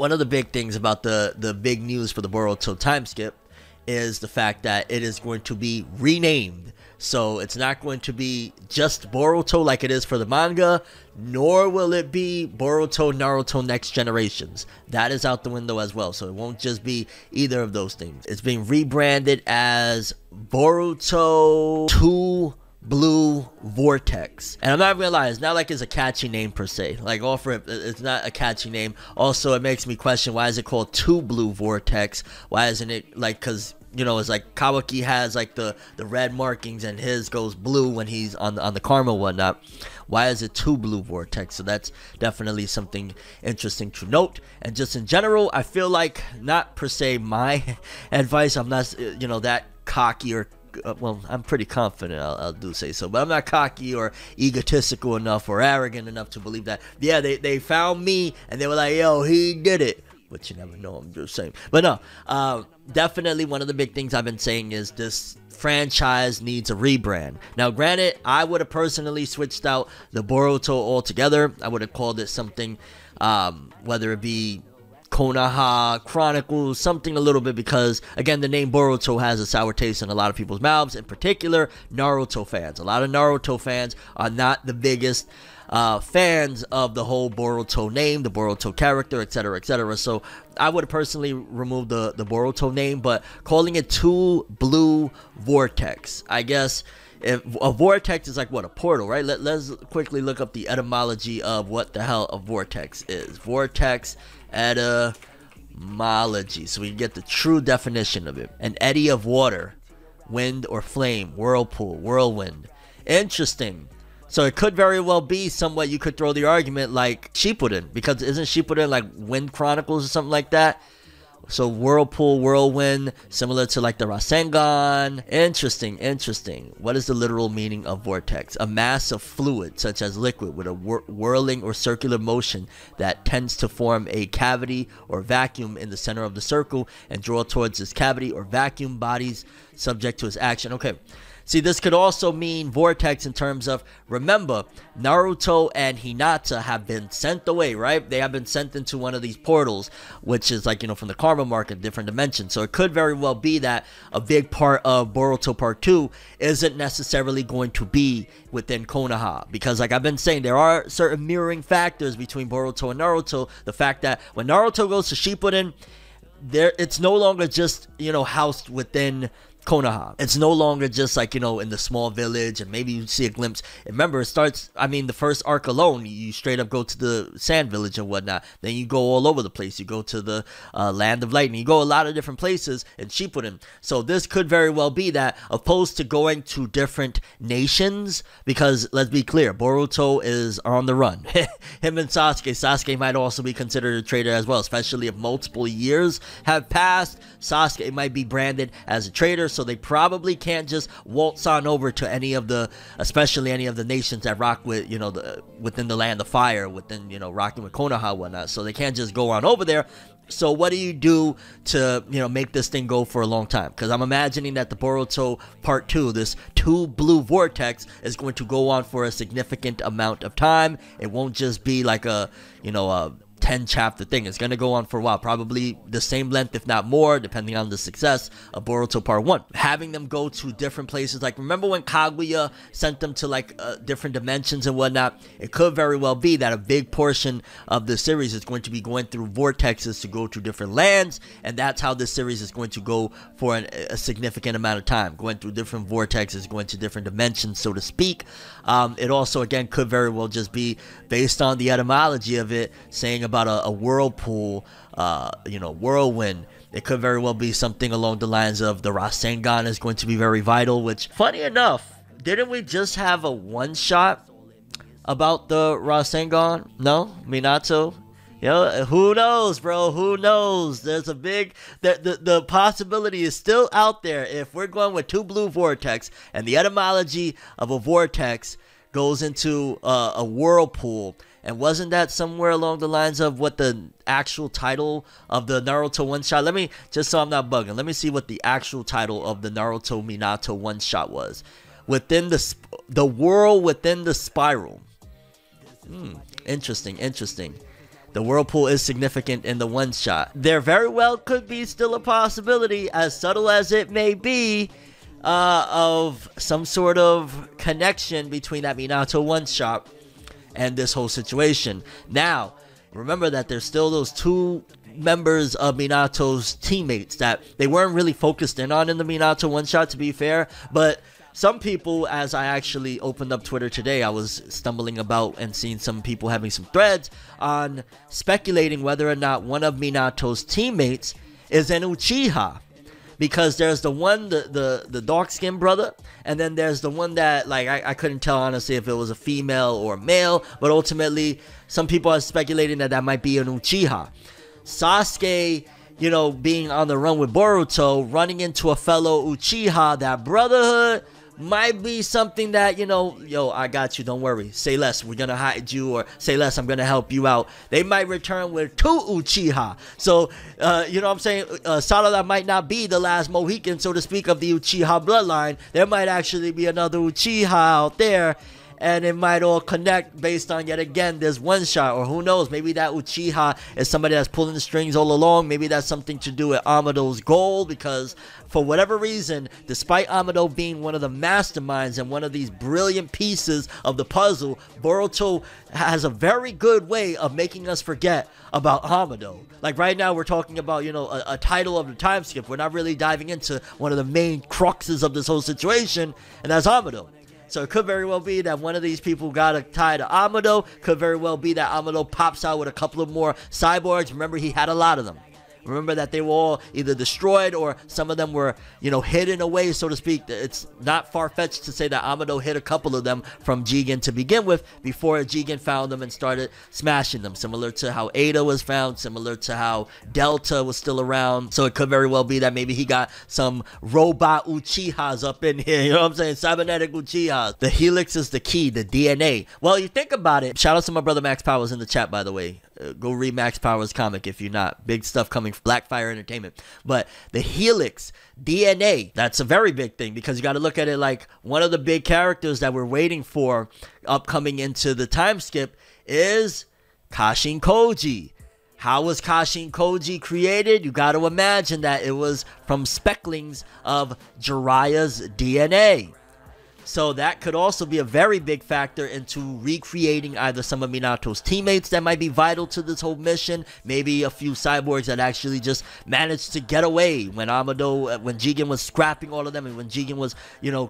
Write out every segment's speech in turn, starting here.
One of the big things about the big news for the Boruto time skip is the fact that it is going to be renamed. So it's not going to be just Boruto like it is for the manga, nor will it be Boruto Naruto Next Generations. That is out the window as well, so it won't just be either of those things. It's being rebranded as Boruto 2 Blue Vortex. And I'm not even gonna lie, it's not like it's a catchy name per se. Like, off rip, it's not a catchy name. Also, it makes me question, why is it called 2 Blue Vortex? Why isn't it like, cause, you know, it's like Kawaki has like the red markings and his goes blue when he's on the Karma and whatnot. Why is it 2 Blue Vortex? So that's definitely something interesting to note. And just in general, I feel like, not per se my advice, I'm not, you know, that cocky or well, I'm pretty confident, I do say so, but I'm not cocky or egotistical enough or arrogant enough to believe that, yeah, they found me and they were like, yo, he did it. But you never know, I'm just saying. But no, definitely one of the big things I've been saying is this franchise needs a rebrand. Now granted, I would have personally switched out the Boruto altogether. I would have called it something, whether it be Konoha Chronicles, something a little bit, because again, the name Boruto has a sour taste in a lot of people's mouths, in particular Naruto fans. A lot of Naruto fans are not the biggest fans of the whole Boruto name, the Boruto character, etc, etc. So I would personally remove the Boruto name, but calling it 2 Blue Vortex, I guess. If a vortex is like, what, a portal, right? Let's quickly look up the etymology of what the hell a vortex is. Vortex etymology, so we can get the true definition of it. An eddy of water, wind or flame, whirlpool, whirlwind. Interesting. So it could very well be somewhat, you could throw the argument like Shippuden, because isn't Shippuden like Wind Chronicles or something like that? So whirlpool, whirlwind, similar to like the Rasengan. Interesting, interesting. What is the literal meaning of vortex? A mass of fluid, such as liquid, with a whirling or circular motion that tends to form a cavity or vacuum in the center of the circle and draw towards this cavity or vacuum bodies subject to its action. Okay. See, this could also mean vortex in terms of, remember, Naruto and Hinata have been sent away, right? They have been sent into one of these portals, which is like, you know, from the Karma market, different dimension. So it could very well be that a big part of Boruto Part 2 isn't necessarily going to be within Konoha. Because like I've been saying, there are certain mirroring factors between Boruto and Naruto. The fact that when Naruto goes to Shippuden, it's no longer just, you know, housed within Konoha. It's no longer just like, you know, in the small village and maybe you see a glimpse. Remember, it starts, I mean, the first arc alone, you straight up go to the sand village and whatnot. Then you go all over the place. You go to the land of lightning. You go a lot of different places in Shippuden. So this could very well be that, opposed to going to different nations, because let's be clear, Boruto is on the run. Him and Sasuke. Sasuke might also be considered a traitor as well, especially if multiple years have passed. Sasuke might be branded as a traitor. So they probably can't just waltz on over to any of the, especially any of the nations that rock with, you know, within the land of fire, within, you know, rocking with Konoha and whatnot. So they can't just go on over there. So what do you do to, you know, make this thing go for a long time? Because I'm imagining that the Boruto Part 2, this 2 Blue Vortex, is going to go on for a significant amount of time. It won't just be like a, you know, a 10 chapter thing. It's going to go on for a while, probably the same length if not more, depending on the success of Boruto Part 1. Having them go to different places, like remember when Kaguya sent them to like different dimensions and whatnot, it could very well be that a big portion of the series is going to be going through vortexes to go to different lands, and that's how this series is going to go for a significant amount of time, going through different vortexes, going to different dimensions, so to speak. It also again could very well just be based on the etymology of it, saying about a whirlpool, you know, whirlwind. It could very well be something along the lines of the Rasengan is going to be very vital, which, funny enough, didn't we just have a one-shot about the Rasengan? No? Minato? You know, who knows, bro? Who knows? There's a big... The possibility is still out there. If we're going with 2 Blue Vortex, and the etymology of a vortex goes into a whirlpool... And wasn't that somewhere along the lines of what the actual title of the Naruto one-shot? Let me, just so I'm not bugging, let me see what the actual title of the Naruto Minato one-shot was. Within the World Within the Spiral. Interesting, interesting. The whirlpool is significant in the one shot. There very well could be still a possibility, as subtle as it may be, of some sort of connection between that Minato one shot and this whole situation. Now, remember that there's still those two members of Minato's teammates that they weren't really focused in on in the Minato one shot, to be fair, but some people, as I actually opened up Twitter today, I was stumbling about and seeing some people having some threads on speculating whether or not one of Minato's teammates is an Uchiha, because there's the one, the dark-skinned brother, and then there's the one that, like, I couldn't tell honestly if it was a female or a male, but ultimately some people are speculating that that might be an Uchiha. Sasuke, you know, being on the run with Boruto, running into a fellow Uchiha, that brotherhood might be something that, you know, yo, I got you, don't worry, say less, we're gonna hide you, or say less, I'm gonna help you out. They might return with two Uchiha. So you know what I'm saying, Sarada might not be the last Mohican, so to speak, of the Uchiha bloodline. There might actually be another Uchiha out there, and it might all connect based on, yet again, this one shot. Or who knows, maybe that Uchiha is somebody that's pulling the strings all along. Maybe that's something to do with Amado's goal, because for whatever reason, despite Amado being one of the masterminds and one of these brilliant pieces of the puzzle, Boruto has a very good way of making us forget about Amado. Like right now, we're talking about, you know, a title of the time skip. We're not really diving into one of the main cruxes of this whole situation, and that's Amado. So it could very well be that one of these people got a tie to Amado. Could very well be that Amado pops out with a couple of more cyborgs. Remember, he had a lot of them. Remember that they were all either destroyed or some of them were, you know, hidden away, so to speak. It's not far-fetched to say that Amado hid a couple of them from Jigen to begin with before Jigen found them and started smashing them. Similar to how Ada was found, similar to how Delta was still around. So it could very well be that maybe he got some robot Uchihas up in here. You know what I'm saying? Cybernetic Uchihas. The helix is the key, the DNA. Well, you think about it. Shout out to my brother Max Powers in the chat, by the way. Go read Max Powers' comic if you're not. Big stuff coming from Blackfire Entertainment. But the helix, DNA, that's a very big thing, because you got to look at it like one of the big characters that we're waiting for upcoming into the time skip is Kashin Koji. How was Kashin Koji created? You got to imagine that it was from specklings of Jiraiya's DNA. So that could also be a very big factor into recreating either some of Minato's teammates that might be vital to this whole mission, maybe a few cyborgs that actually just managed to get away when Amado, when Jigen was scrapping all of them, and when Jigen was, you know,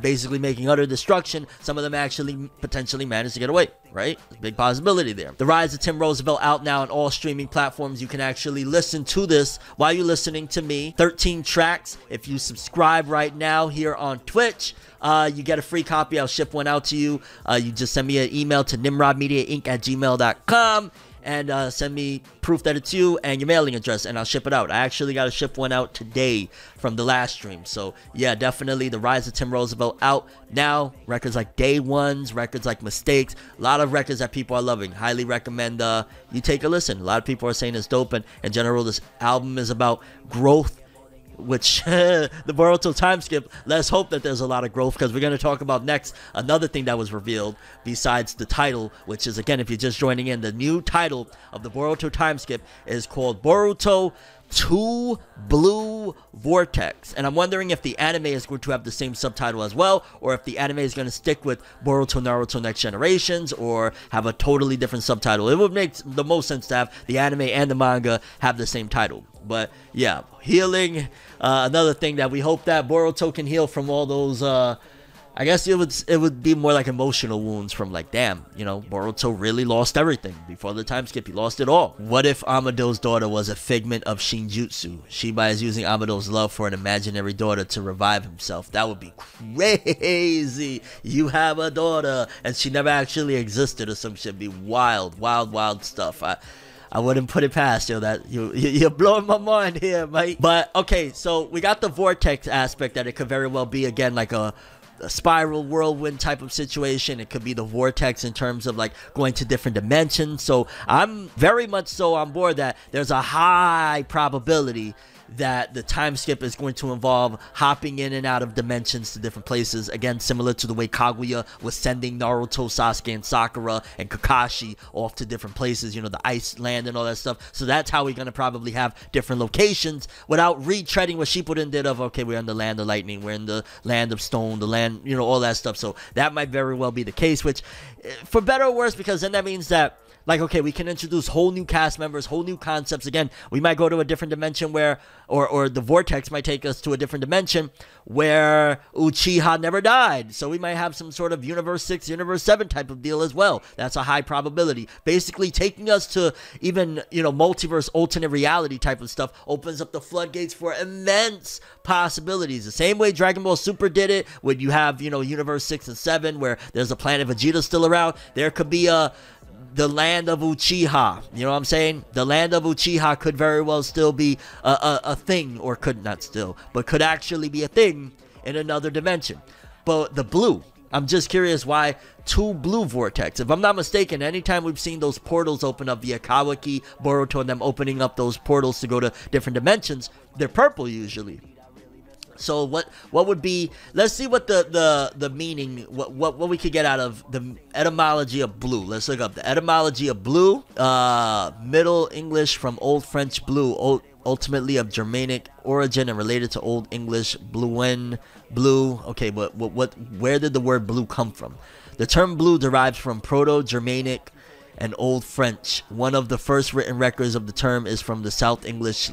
basically making utter destruction, some of them actually potentially managed to get away, right? Big possibility there. The Rise of Tim Roosevelt, out now on all streaming platforms. You can actually listen to this while you're listening to me. 13 tracks. If you subscribe right now here on Twitch, you get a free copy. I'll ship one out to you. You just send me an email to nimrodmediainc@gmail.com and send me proof that it's you and your mailing address, and I'll ship it out. I actually got to ship one out today from the last stream. So yeah, definitely The Rise of Tim Roosevelt, out now. Records like Day Ones, records like Mistakes, a lot of records that people are loving. Highly recommend you take a listen. A lot of people are saying it's dope, and in general, this album is about growth, which the Boruto time skip, let's hope that there's a lot of growth, because we're going to talk about next another thing that was revealed besides the title, which is, again, if you're just joining in, the new title of the Boruto time skip is called Boruto 2 Blue Vortex, and I'm wondering if the anime is going to have the same subtitle as well, or if the anime is going to stick with Boruto Naruto Next Generations or have a totally different subtitle. It would make the most sense to have the anime and the manga have the same title. But yeah, healing, another thing that we hope that Boruto can heal from all those, I guess it would be more like emotional wounds from, like, damn, you know, Boruto really lost everything. Before the time skip, he lost it all. What if Amado's daughter was a figment of Shinjutsu? Shiba is using Amado's love for an imaginary daughter to revive himself. That would be crazy. You have a daughter and she never actually existed or some shit. Be wild, wild, wild stuff. I wouldn't put it past, yo. That you're blowing my mind here, mate. But okay, so we got the vortex aspect, that it could very well be, again, like a spiral whirlwind type of situation. It could be the vortex in terms of, like, going to different dimensions. So I'm very much so on board that there's a high probability that the time skip is going to involve hopping in and out of dimensions to different places, again similar to the way Kaguya was sending Naruto, Sasuke, and Sakura and Kakashi off to different places, you know, the ice land and all that stuff. So that's how we're going to probably have different locations without retreading what Shippuden did of, okay, we're in the land of lightning, we're in the land of stone, the land, you know, all that stuff. So that might very well be the case, which for better or worse, because then that means that, like, okay, we can introduce whole new cast members, whole new concepts. Again, we might go to a different dimension where, or the vortex might take us to a different dimension where Uchiha never died. So we might have some sort of Universe 6, Universe 7 type of deal as well. That's a high probability. Basically taking us to even, you know, multiverse, alternate reality type of stuff opens up the floodgates for immense possibilities. The same way Dragon Ball Super did it, when you have, you know, Universe 6 and 7 where there's a planet Vegeta still around, there could be a... the land of Uchiha, you know what I'm saying? The land of Uchiha could very well still be a thing, or could not still, but could actually be a thing in another dimension. But the blue, I'm just curious why 2 Blue Vortex. If I'm not mistaken, anytime we've seen those portals open up via Kawaki, Boruto, and them opening up those portals to go to different dimensions, they're purple usually. So what would be, let's see what the meaning, what we could get out of the etymology of blue. Let's look up the etymology of blue. Middle English from Old French blue, ultimately of Germanic origin and related to Old English bluen, blue. Okay, but where did the word blue come from? The term blue derives from Proto-Germanic and Old French. One of the first written records of the term is from the South English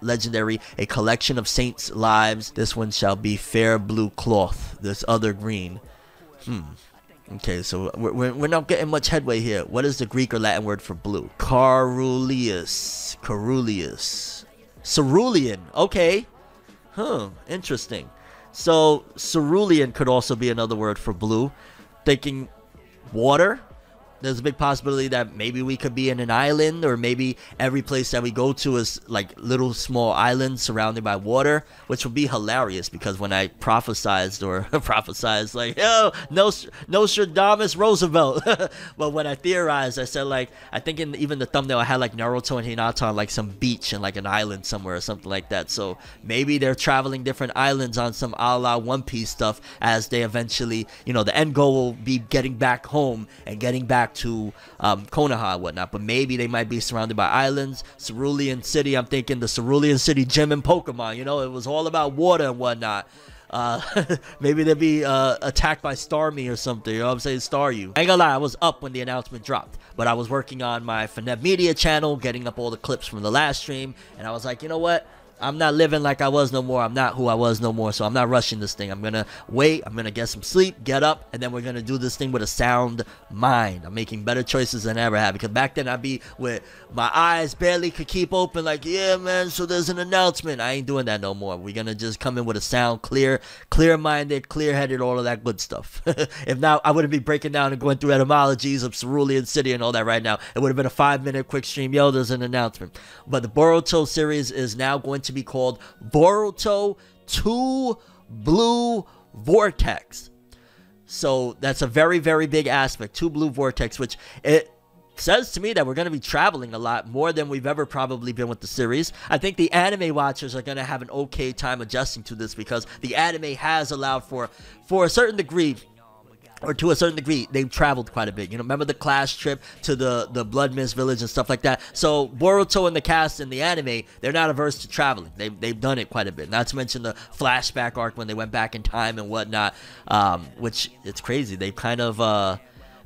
legendary, a collection of saints' lives. This one shall be fair blue cloth, this other green. Okay, so we're not getting much headway here. What is the Greek or Latin word for blue? Carulius. Cerulean. Okay. Interesting. So cerulean could also be another word for blue. Thinking water. There's a big possibility that maybe we could be in an island, or maybe every place that we go to is like little small islands surrounded by water, which would be hilarious because when I prophesized like, yo, Nostradamus Roosevelt. But when I theorized, I said, like, I think in even the thumbnail I had like Naruto and Hinata on like some beach and like an island somewhere or something like that. So maybe they're traveling different islands on some a la One Piece stuff as they eventually, you know, the end goal will be getting back home and getting back to Konoha and whatnot, but maybe they might be surrounded by islands. Cerulean City, I'm thinking the Cerulean City gym in Pokemon, you know, it was all about water and whatnot. Maybe they'd be attacked by Starmie or something, you know what I'm saying? Staryu. I ain't gonna lie, I was up when the announcement dropped, but I was working on my Fneb Media channel, getting up all the clips from the last stream, and I was like, you know what? I'm not living like I was no more. I'm not who I was no more. So I'm not rushing this thing. I'm going to wait. I'm going to get some sleep, get up, and then we're going to do this thing with a sound mind. I'm making better choices than I ever have. Because back then I'd be with my eyes barely could keep open like, yeah, man, so there's an announcement. I ain't doing that no more. We're going to just come in with a sound, clear-minded, clear-headed, all of that good stuff. If not, I wouldn't be breaking down and going through etymologies of Cerulean City and all that right now. It would have been a 5-minute quick stream. Yo, there's an announcement. But the Boruto series is now going to be called Boruto 2 Blue Vortex. So that's a very, very big aspect. 2 Blue Vortex, which it says to me that we're going to be traveling a lot more than we've ever probably been with the series. I think the anime watchers are going to have an okay time adjusting to this because the anime has allowed for a certain degree, or to a certain degree, they've traveled quite a bit. You know, remember the Clash trip to the Blood Mist Village and stuff like that? So Boruto and the cast in the anime, they're not averse to traveling. They've done it quite a bit. Not to mention the flashback arc when they went back in time and whatnot, which it's crazy. They've kind of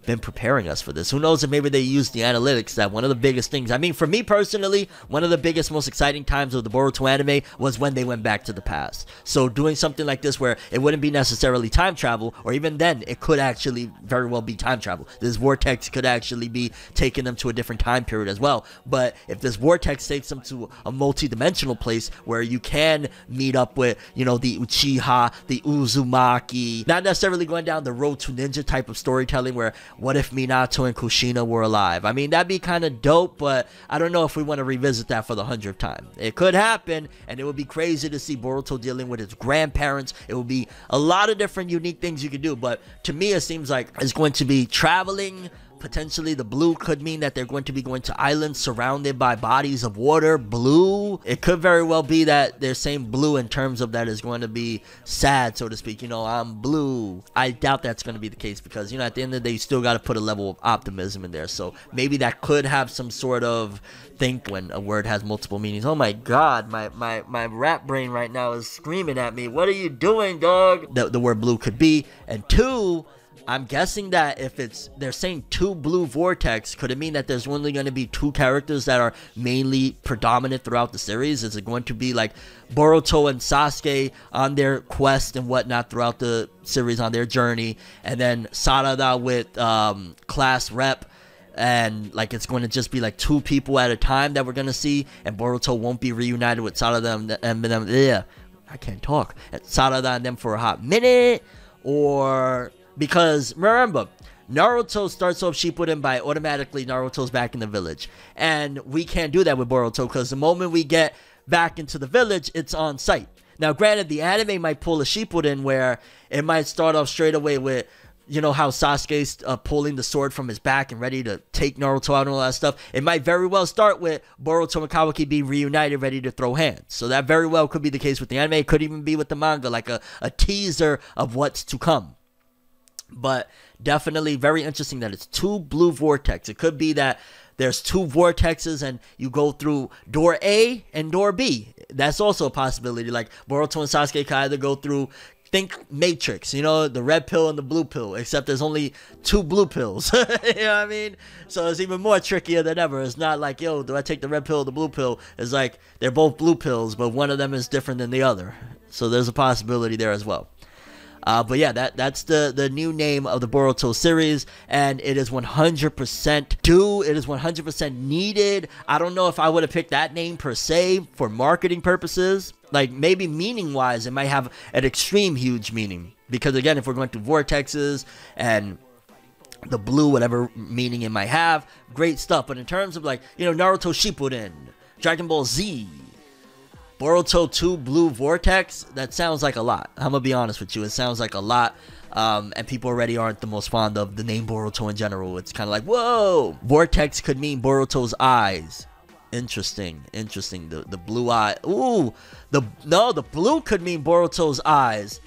been preparing us for this. Who knows if maybe they used the analytics that one of the biggest things. I mean, for me personally, one of the biggest, most exciting times of the Boruto anime was when they went back to the past. So doing something like this where it wouldn't be necessarily time travel, or even then, it could actually very well be time travel. This vortex could actually be taking them to a different time period as well. But if this vortex takes them to a multi-dimensional place where you can meet up with, you know, the Uchiha, the Uzumaki, not necessarily going down the road to ninja type of storytelling where what if Minato and Kushina were alive? I mean, that'd be kind of dope, but I don't know if we want to revisit that for the 100th time. It could happen, and it would be crazy to see Boruto dealing with his grandparents. It would be a lot of different unique things you could do, but to me, it seems like it's going to be traveling, potentially the blue could mean that they're going to be going to islands surrounded by bodies of water. Blue, it could very well be that they're saying blue in terms of that is going to be sad, so to speak. You know, I'm blue. I doubt that's going to be the case because, you know, at the end of the day, you still got to put a level of optimism in there. So maybe that could have some sort of think when a word has multiple meanings. Oh my god, my rat brain right now is screaming at me, what are you doing, dog? The word blue could be, and two, I'm guessing that if it's, they're saying 2 blue vortex, could it mean that there's only going to be 2 characters that are mainly predominant throughout the series? Is it going to be like Boruto and Sasuke on their quest and whatnot throughout the series on their journey, and then Sarada with class rep, and like it's going to just be like 2 people at a time that we're going to see, and Boruto won't be reunited with Sarada and them, yeah, I can't talk, and Sarada and them for a hot minute? Or... because remember, Naruto starts off Shippuden by automatically Naruto's back in the village. And we can't do that with Boruto because the moment we get back into the village, it's on site. Now granted, the anime might pull a Shippuden where it might start off straight away with, you know, how Sasuke's pulling the sword from his back and ready to take Naruto out and all that stuff. It might very well start with Boruto and Kawaki being reunited, ready to throw hands. So that very well could be the case with the anime. It could even be with the manga, like a teaser of what's to come. But definitely very interesting that it's 2 blue vortex. It could be that there's 2 vortexes and you go through door A and door B. That's also a possibility. Like Boruto and Sasuke can either go through, think Matrix, you know, the red pill and the blue pill, except there's only 2 blue pills. You know what I mean? So it's even more trickier than ever. It's not like, yo, do I take the red pill or the blue pill? It's like they're both blue pills, but one of them is different than the other. So there's a possibility there as well. But yeah, that's the new name of the Boruto series, and it is 100% due. It is 100% needed. I don't know if I would have picked that name per se for marketing purposes. Like maybe meaning-wise, it might have an extreme huge meaning. Because again, if we're going through vortexes and the blue, whatever meaning it might have, great stuff. But in terms of like, you know, Naruto Shippuden, Dragon Ball Z, Boruto 2 Blue Vortex, that sounds like a lot. I'm gonna be honest with you, it sounds like a lot, and people already aren't the most fond of the name Boruto in general. It's kind of like, whoa, vortex could mean Boruto's eyes. Interesting, interesting. The blue eye, ooh, the blue could mean Boruto's eyes.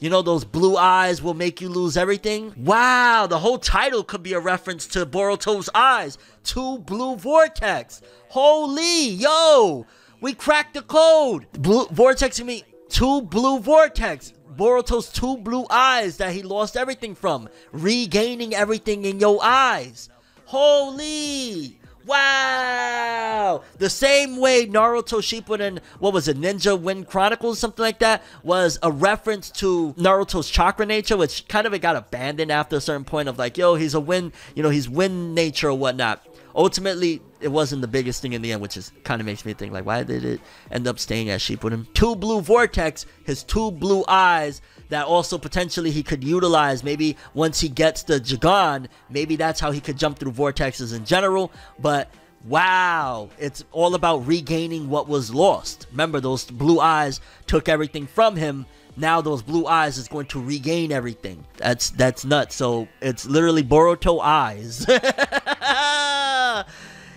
You know, those blue eyes will make you lose everything. Wow, the whole title could be a reference to Boruto's eyes. 2 Blue Vortex, holy, yo. We cracked the code. Blue vortex to me. 2 blue vortex. Boruto's 2 blue eyes that he lost everything from. Regaining everything in your eyes. Holy. Wow. The same way Naruto Shippuden, what was it, Ninja Wind Chronicles, something like that, was a reference to Naruto's chakra nature, which kind of it got abandoned after a certain point of like, yo, he's a wind, you know, he's wind nature or whatnot. Ultimately, it wasn't the biggest thing in the end, which is kind of makes me think, like, why did it end up staying as Shippuden? 2 blue vortex, his 2 blue eyes that also potentially he could utilize. Maybe once he gets the Jōgan, maybe that's how he could jump through vortexes in general. But wow, it's all about regaining what was lost. Remember, those blue eyes took everything from him. Now those blue eyes is going to regain everything. That's nuts. So it's literally Boruto eyes.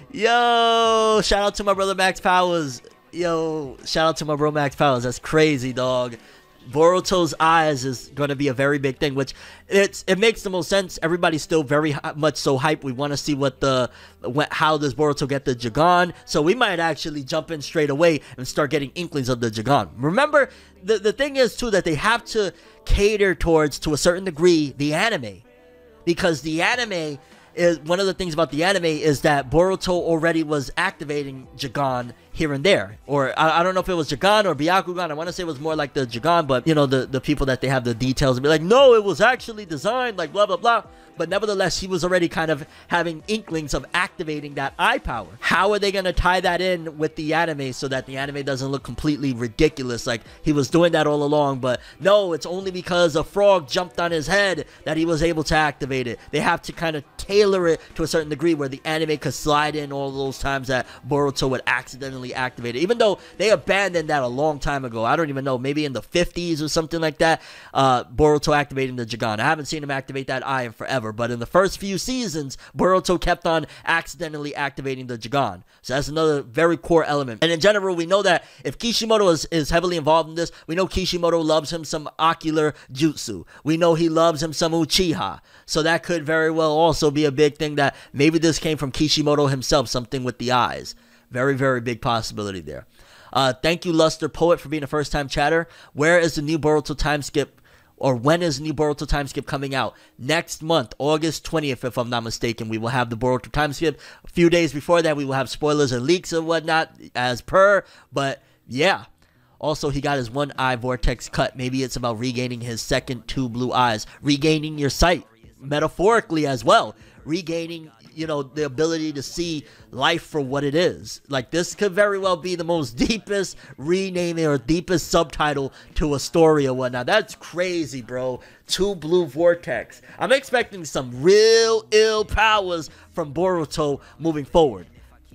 Yo, shout out to my brother Max Powers. Yo, shout out to my bro Max Powers. That's crazy, dog. Boruto's eyes is going to be a very big thing, which it makes the most sense. Everybody's still very much so hyped. We want to see how does Boruto get the Jōgan. So we might actually jump in straight away and start getting inklings of the Jōgan. Remember, the thing is too that they have to cater towards, to a certain degree, the anime, because the anime is one of the things about the anime is that Boruto already was activating Jōgan here and there, or I don't know if it was Jōgan or Byakugan. I want to say it was more like the Jōgan, but you know, the people that they have the details and be like, no, it was actually designed like blah blah blah, but nevertheless he was already kind of having inklings of activating that eye power. How are they going to tie that in with the anime so that the anime doesn't look completely ridiculous, like he was doing that all along, but no, it's only because a frog jumped on his head that he was able to activate it. They have to kind of tailor tailor it to a certain degree where the anime could slide in all those times that Boruto would accidentally activate it, even though they abandoned that a long time ago. I don't even know, maybe in the 50s or something like that, Boruto activating the Jōgan. I haven't seen him activate that eye in forever, but in the first few seasons, Boruto kept on accidentally activating the Jōgan. So that's another very core element. And in general, we know that if Kishimoto is heavily involved in this, we know Kishimoto loves him some ocular jutsu. We know he loves him some Uchiha. So that could very well also be a big thing that maybe this came from Kishimoto himself, something with the eyes. Very, very big possibility there. Thank you, Luster Poet, for being a first-time chatter. Where is the new Boruto time skip, or when is the new Boruto time skip coming out? Next month, August 20th, if I'm not mistaken, we will have the Boruto time skip. A few days before that, we will have spoilers and leaks and whatnot as per, but yeah. Also, he got his one eye vortex cut. Maybe it's about regaining his second two blue eyes. Regaining your sight, metaphorically as well. Regaining, you know, the ability to see life for what it is. Like, this could very well be the most deepest renaming or deepest subtitle to a story or whatnot. That's crazy, bro. Two Blue Vortex. I'm expecting some real ill powers from Boruto moving forward.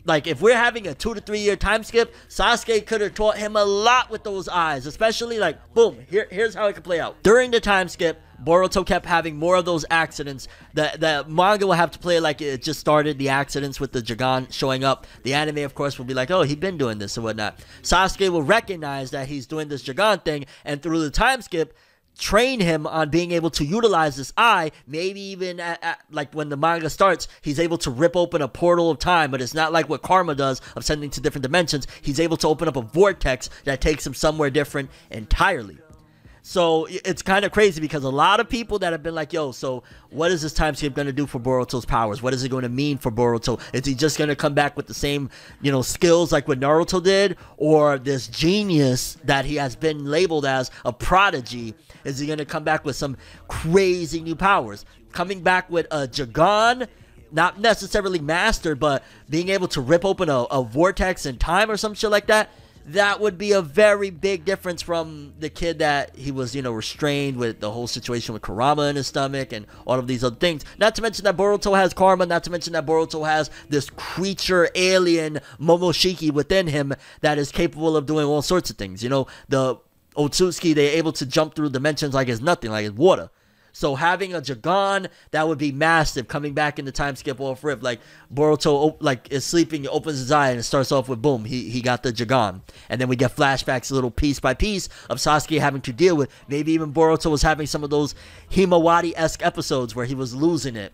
Like, if we're having a 2 to 3 year time skip, Sasuke could have taught him a lot with those eyes. Especially, like, boom, here's how it could play out. During the time skip, Boruto kept having more of those accidents. The manga will have to play like it just started, the accidents with the Jōgan showing up. The anime, of course, will be like, oh, he's been doing this and whatnot. Sasuke will recognize that he's doing this Jōgan thing, and through the time skip, train him on being able to utilize this eye. Maybe even like when the manga starts, he's able to rip open a portal of time, but it's not like what Karma does of sending to different dimensions. He's able to open up a vortex that takes him somewhere different entirely. So it's kind of crazy because a lot of people that have been like, yo, so what is this time skip going to do for Boruto's powers? What is it going to mean for Boruto? Is he just going to come back with the same, you know, skills like what Naruto did? Or this genius that he has been labeled as a prodigy, is he going to come back with some crazy new powers? Coming back with a Jōgan, not necessarily mastered, but being able to rip open a vortex in time or some shit like that. That would be a very big difference from the kid that he was, you know, restrained with the whole situation with Kurama in his stomach and all of these other things. Not to mention that Boruto has Karma, not to mention that Boruto has this creature alien Momoshiki within him that is capable of doing all sorts of things. You know, the Otsutsuki, they're able to jump through dimensions like it's nothing, like it's water. So having a Jōgan, that would be massive. Coming back in the time skip off rip, like Boruto, like, is sleeping, opens his eye, and it starts off with boom, he got the Jōgan. And then we get flashbacks, a little piece by piece of Sasuke having to deal with. Maybe even Boruto was having some of those Himawari-esque episodes where he was losing it.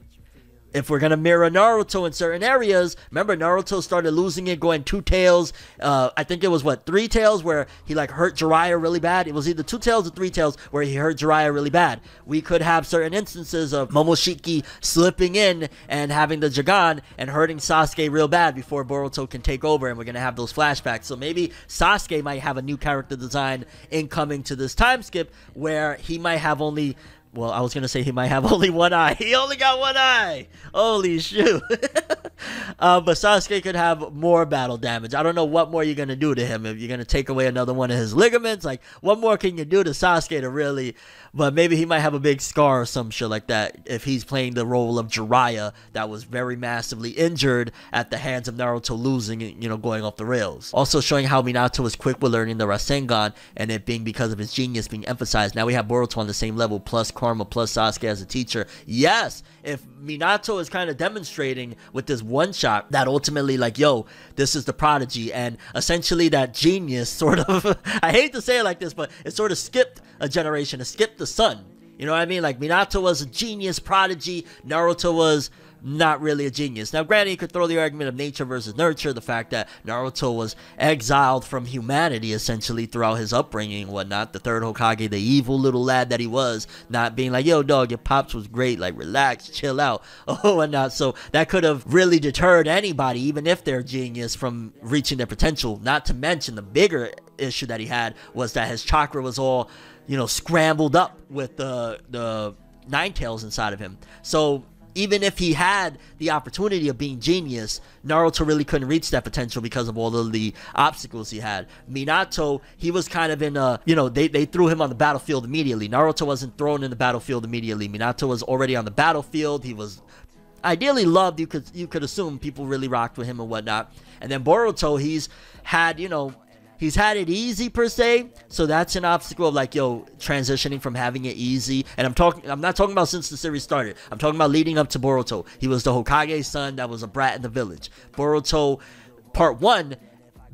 If we're going to mirror Naruto in certain areas, remember Naruto started losing it, going two tails. I think it was, what, three tails where he, like, hurt Jiraiya really bad? It was either two tails or three tails where he hurt Jiraiya really bad. We could have certain instances of Momoshiki slipping in and having the Jōgan and hurting Sasuke real bad before Boruto can take over, and we're going to have those flashbacks. So maybe Sasuke might have a new character design incoming to this time skip where he might have only... Well, I was going to say he might have only one eye. He only got one eye. Holy shoot. But Sasuke could have more battle damage. I don't know what more you're going to do to him. If you're going to take away another one of his ligaments, like, what more can you do to Sasuke to really... But maybe he might have a big scar or some shit like that if he's playing the role of Jiraiya that was very massively injured at the hands of Naruto losing, you know, going off the rails. Also showing how Minato was quick with learning the Rasengan and it being because of his genius being emphasized. Now we have Boruto on the same level, plus Karma, plus Sasuke as a teacher. Yes, if Minato is kind of demonstrating with this one shot that ultimately, like, yo, this is the prodigy, and essentially that genius sort of, I hate to say it like this, but it sort of skipped a generation, it skipped the sun. You know what I mean? Like, Minato was a genius prodigy, Naruto was not really a genius. Now granted, you could throw the argument of nature versus nurture, the fact that Naruto was exiled from humanity essentially throughout his upbringing and whatnot, the third Hokage, the evil little lad that he was, not being like, yo dog, your pops was great, like relax, chill out, oh whatnot. So that could have really deterred anybody, even if they're genius, from reaching their potential. Not to mention the bigger issue that he had was that his chakra was all, you know, scrambled up with the nine tails inside of him. So even if he had the opportunity of being genius, Naruto really couldn't reach that potential because of all of the obstacles he had. Minato, he was kind of in a, you know, they threw him on the battlefield immediately. Naruto wasn't thrown in the battlefield immediately. Minato was already on the battlefield. He was Ideally loved, you could assume people really rocked with him and whatnot. And then Boruto, he's had, you know, he's had it easy per se, so that's an obstacle of like, yo, transitioning from having it easy. And I'm not talking about since the series started. I'm talking about leading up to Boruto. He was the Hokage's son that was a brat in the village. Boruto Part 1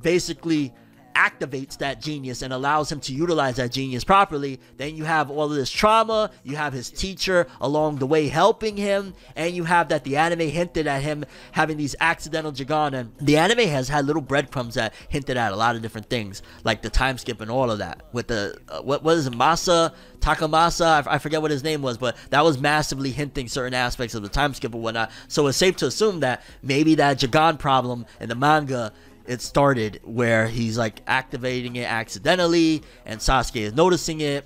basically activates that genius and allows him to utilize that genius properly. Then you have all of this trauma, you have his teacher along the way helping him, and you have that the anime hinted at him having these accidental Jōgan, and the anime has had little breadcrumbs that hinted at a lot of different things, like the time skip and all of that with the what is it, Masa Takamasa, I forget what his name was, but that was massively hinting certain aspects of the time skip and whatnot. So it's safe to assume that maybe that Jōgan problem in the manga, it started where he's like activating it accidentally and Sasuke is noticing it.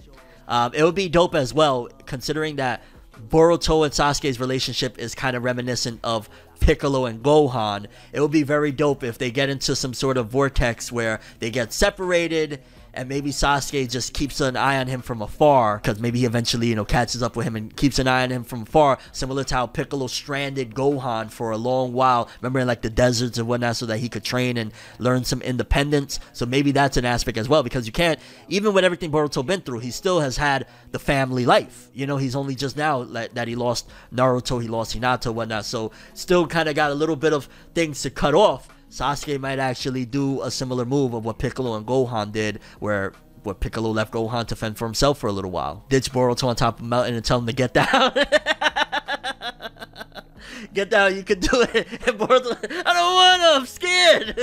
It would be dope as well, considering that Boruto and Sasuke's relationship is kind of reminiscent of Piccolo and Gohan. It would be very dope if they get into some sort of vortex where they get separated, and maybe Sasuke just keeps an eye on him from afar, because maybe he eventually, you know, catches up with him and keeps an eye on him from afar, similar to how Piccolo stranded Gohan for a long while, remember, in like the deserts and whatnot, so that he could train and learn some independence. So maybe that's an aspect as well, because you can't, even with everything Boruto been through, he still has had the family life, you know. He's only just now that he lost Naruto, he lost Hinata, whatnot, so still kind of got a little bit of things to cut off. Sasuke might actually do a similar move of what Piccolo and Gohan did, where Piccolo left Gohan to fend for himself for a little while. Ditch Boruto on top of the mountain and tell him to get down. Get down, you can do it. And Boruto, I don't want to, I'm scared.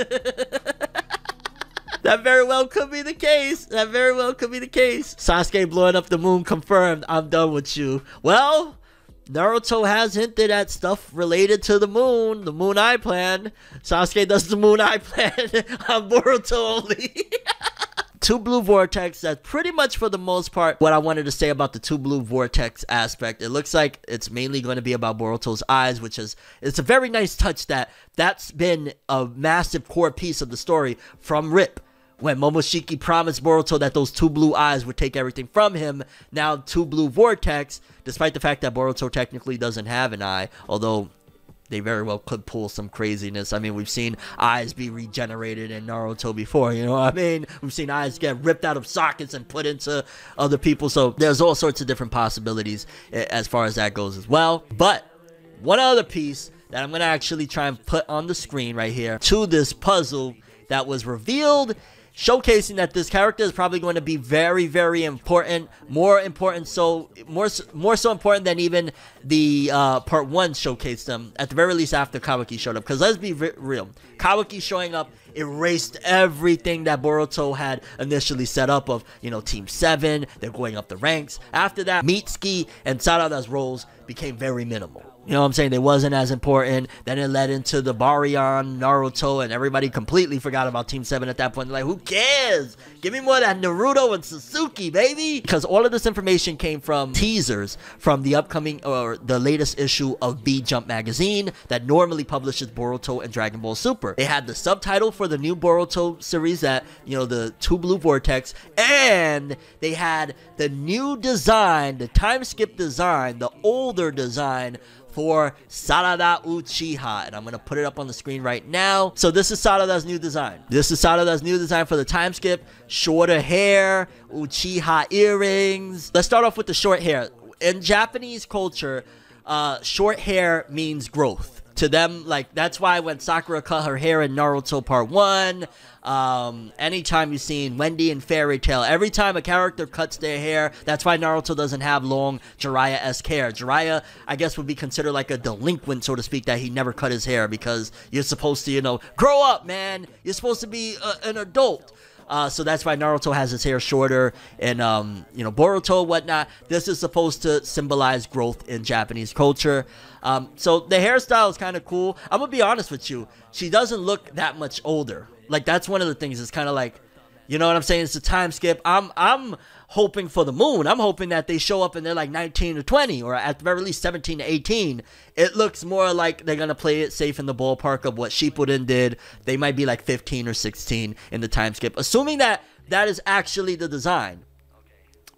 That very well could be the case. That very well could be the case. Sasuke blowing up the moon confirmed. I'm done with you. Well, Naruto has hinted at stuff related to the moon eye plan. Sasuke does the moon eye plan on Boruto only. 2 Blue Vortex, that's pretty much for the most part what I wanted to say about the 2 Blue Vortex aspect. It looks like it's mainly going to be about Boruto's eyes, which is, it's a very nice touch that's been a massive core piece of the story from RIP. When Momoshiki promised Boruto that those 2 blue eyes would take everything from him, now 2 Blue Vortex, despite the fact that Boruto technically doesn't have an eye, although they very well could pull some craziness. I mean, we've seen eyes be regenerated in Naruto before, you know what I mean? We've seen eyes get ripped out of sockets and put into other people, so there's all sorts of different possibilities as far as that goes as well. But one other piece that I'm going to actually try and put on the screen right here to this puzzle that was revealed, showcasing that this character is probably going to be very, very important, more so important than even the Part 1 showcased them, at the very least after Kawaki showed up. Because let's be real, Kawaki showing up erased everything that Boruto had initially set up of, you know, Team 7, they're going up the ranks. After that, Mitsuki and Sarada's roles became very minimal. You know what I'm saying? They wasn't as important. Then it led into the Baryon, Naruto, and everybody completely forgot about Team 7 at that point. They're like, who cares? Give me more of that Naruto and Sasuke, baby! Because all of this information came from teasers from the upcoming, or the latest issue of B Jump magazine that normally publishes Boruto and Dragon Ball Super. They had the subtitle for the new Boruto series that, you know, the 2 Blue Vortex, and they had the new design, the time skip design, the older design, for Sarada Uchiha, and I'm gonna put it up on the screen right now. So this is Sarada's new design. This is Sarada's new design for the time skip. Shorter hair, Uchiha earrings. Let's start off with the short hair. In Japanese culture, short hair means growth. To them, like, that's why when Sakura cut her hair in Naruto Part 1, anytime you've seen Wendy in Fairy Tail, every time a character cuts their hair, that's why Naruto doesn't have long Jiraiya-esque hair. Jiraiya, I guess, would be considered like a delinquent, so to speak, that he never cut his hair, because you're supposed to, you know, grow up, man! You're supposed to be an adult! So that's why Naruto has his hair shorter, and, you know, Boruto, whatnot. This is supposed to symbolize growth in Japanese culture. So the hairstyle is kind of cool. I'm gonna be honest with you, she doesn't look that much older. Like, that's one of the things. It's kind of like, you know what I'm saying? It's a time skip. I'm hoping for the moon. I'm hoping that they show up and they're like 19 to 20, or at the very least 17 to 18. It looks more like they're going to play it safe in the ballpark of what Shippuden did. They might be like 15 or 16 in the time skip, assuming that that is actually the design.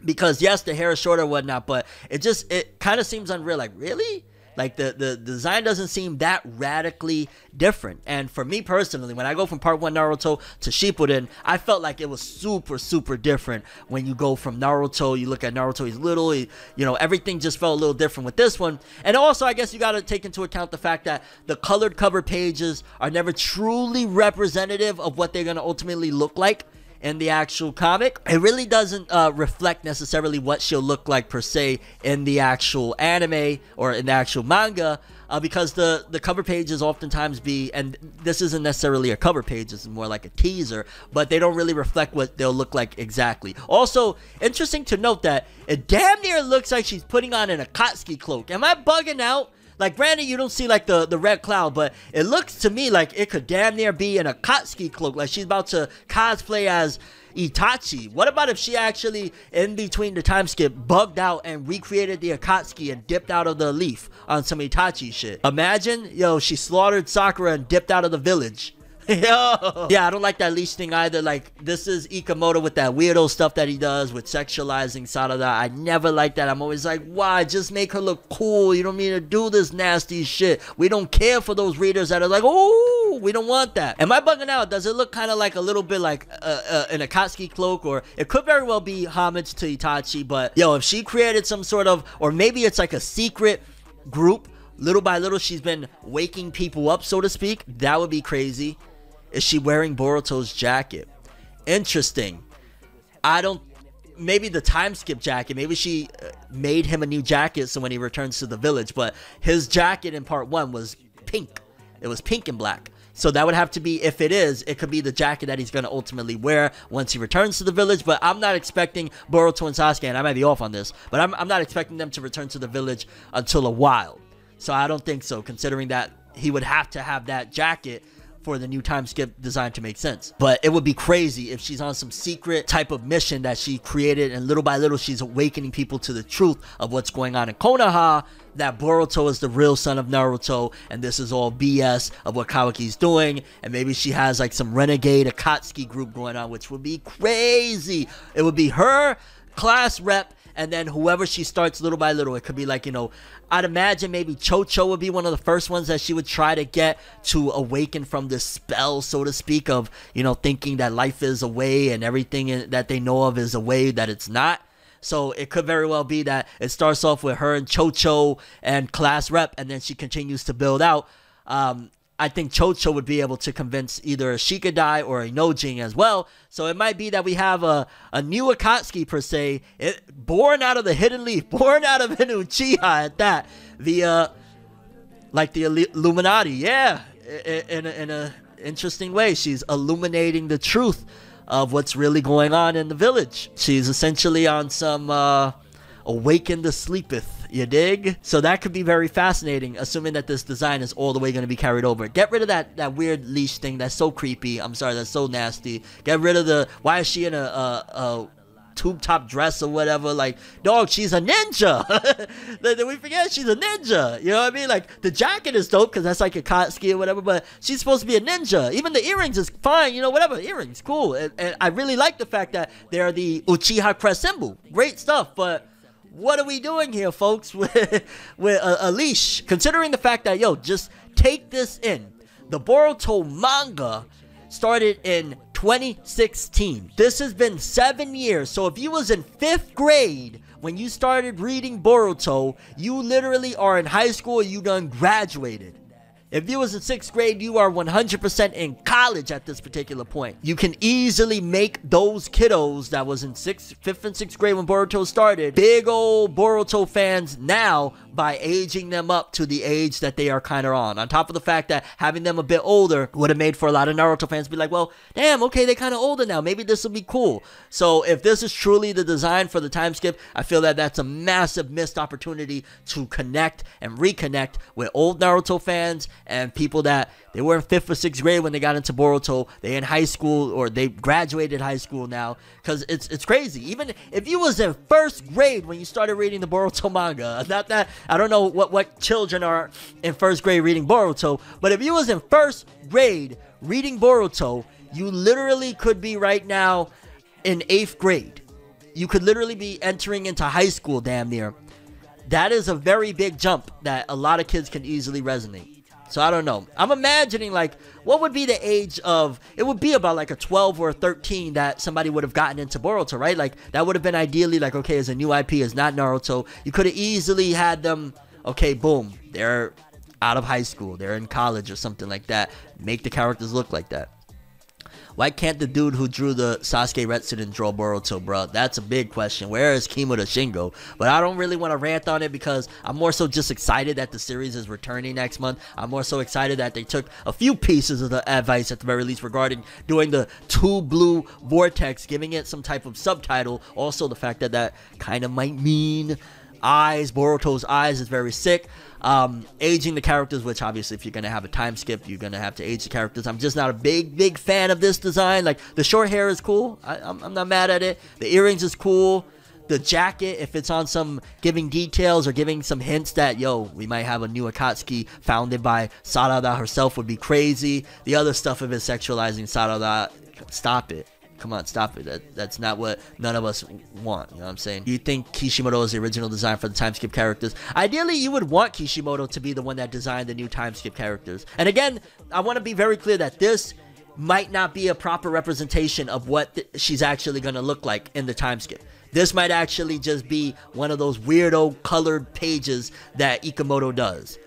Because yes, the hair is shorter and whatnot, but it kind of seems unreal. Like, really? Like the design doesn't seem that radically different. And for me personally, when I go from Part 1 Naruto to Shippuden, I felt like it was super different. When you go from Naruto, you look at Naruto, he's little, you know, everything just felt a little different with this one. And also, I guess you got to take into account the fact that the colored cover pages are never truly representative of what they're going to ultimately look like in the actual comic. It really doesn't reflect necessarily what she'll look like per se in the actual anime or in the actual manga, because the cover pages oftentimes be, and this isn't necessarily a cover page, it's more like a teaser, but they don't really reflect what they'll look like exactly. Also, interesting to note that it damn near looks like she's putting on an Akatsuki cloak. Am I bugging out? Like, granted, you don't see, like, the red cloud, but it looks to me like it could damn near be an Akatsuki cloak. Like, she's about to cosplay as Itachi. What about if she actually, in between the time skip, bugged out and recreated the Akatsuki and dipped out of the leaf on some Itachi shit? Imagine, yo, she slaughtered Sakura and dipped out of the village. Yo! Yeah, I don't like that leash thing either. Like, this is Ikamoto with that weirdo stuff that he does with sexualizing Sarada. I never like that. I'm always like, why? Just make her look cool. You don't need to do this nasty shit. We don't care for those readers that are like, ooh, we don't want that. Am I bugging out? Does it look kind of like a little bit like an Akatsuki cloak? Or it could very well be homage to Itachi, but yo, if she created some sort of, or maybe it's like a secret group, little by little she's been waking people up, so to speak, that would be crazy. Is she wearing Boruto's jacket? Interesting. I don't... Maybe the time skip jacket. Maybe she made him a new jacket so when he returns to the village. But his jacket in part one was pink. It was pink and black. So that would have to be, if it is, it could be the jacket that he's going to ultimately wear once he returns to the village. But I'm not expecting Boruto and Sasuke, and I might be off on this, but I'm not expecting them to return to the village until a while. So I don't think so, considering that he would have to have that jacket for the new time skip design to make sense. But it would be crazy if she's on some secret type of mission that she created, and little by little she's awakening people to the truth of what's going on in Konoha, that Boruto is the real son of Naruto and this is all BS of what Kawaki's doing. And maybe she has like some renegade Akatsuki group going on, which would be crazy. It would be her class rep, and then whoever she starts little by little. It could be like, you know, I'd imagine maybe Chocho would be one of the first ones that she would try to get to awaken from this spell, so to speak, of, you know, thinking that life is a way and everything that they know of is a way that it's not. So it could very well be that it starts off with her and Chocho and class rep, and then she continues to build out. I think Chocho would be able to convince either a Shikadai or a Inojin as well. So it might be that we have a new Akatsuki per se, born out of the hidden leaf, born out of an Uchiha at that, like the Illuminati. Yeah, in a interesting way, she's illuminating the truth of what's really going on in the village. She's essentially on some awaken the sleepeth. You dig? So that could be very fascinating, assuming that this design is all the way going to be carried over. Get rid of that weird leash thing. That's so creepy. I'm sorry. That's so nasty. Get rid of the... Why is she in a tube top dress or whatever? Like, dog, she's a ninja. Did we forget she's a ninja? You know what I mean? Like, the jacket is dope because that's like a Akatsuki or whatever, but she's supposed to be a ninja. Even the earrings is fine. You know, whatever. Earrings, cool. And I really like the fact that they're the Uchiha crest symbol. Great stuff, but... what are we doing here, folks, with a leash? Considering the fact that, yo, just take this in. The Boruto manga started in 2016. This has been 7 years. So if you was in 5th grade when you started reading Boruto, you literally are in high school. You done graduated. If you was in 6th grade, you are 100% in college at this particular point. You can easily make those kiddos that was in 5th and 6th grade when Boruto started, big old Boruto fans now by aging them up to the age that they are kind of on. On top of the fact that having them a bit older would have made for a lot of Naruto fans be like, well, damn, okay, they're kind of older now. Maybe this will be cool. So if this is truly the design for the time skip, I feel that that's a massive missed opportunity to connect and reconnect with old Naruto fans and people that they were in 5th or 6th grade when they got into Boruto. They in high school, or they graduated high school now, because it's crazy. Even if you was in 1st grade when you started reading the Boruto manga, not that I don't know what children are in 1st grade reading Boruto, but if you was in 1st grade reading Boruto, you literally could be right now in 8th grade. You could literally be entering into high school damn near that is a very big jump that a lot of kids can easily resonate. So I don't know. I'm imagining, like, what would be the age of... It would be about, like, a 12 or a 13 that somebody would have gotten into Boruto, right? Like, that would have been ideally, like, okay, it's a new IP, it's not Naruto. You could have easily had them, okay, boom, they're out of high school, they're in college or something like that. Make the characters look like that. Why can't the dude who drew the Sasuke Retsuden draw Boruto, bro? That's a big question. Where is Kimura Shingo? But I don't really want to rant on it because I'm more so just excited that the series is returning next month. I'm more so excited that they took a few pieces of the advice at the very least regarding doing the 2 Blue Vortex, giving it some type of subtitle. Also, the fact that that kind of might mean eyes. Boruto's eyes is very sick. Aging the characters, which obviously if you're gonna have a time skip, you're gonna have to age the characters. I'm just not a big fan of this design. Like, the short hair is cool, I'm not mad at it. The earrings is cool. The jacket, if it's on some giving details or giving some hints that, yo, we might have a new Akatsuki founded by Sarada herself, would be crazy. The other stuff of it sexualizing Sarada, stop it. Come on, stop it. That's not what none of us want. You know what I'm saying? You think Kishimoto is the original design for the time skip characters? Ideally, you would want Kishimoto to be the one that designed the new time skip characters. And again, I want to be very clear that this might not be a proper representation of what she's actually going to look like in the time skip. This might actually just be one of those weirdo colored pages that Ikemoto does.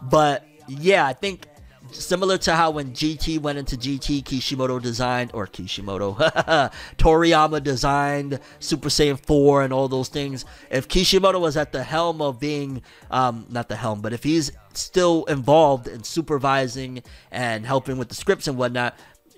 But yeah, I think similar to how when GT went into GT, Kishimoto designed, or Kishimoto, Toriyama designed Super Saiyan 4 and all those things. If Kishimoto was at the helm of being, not the helm, but if he's still involved in supervising and helping with the scripts and whatnot,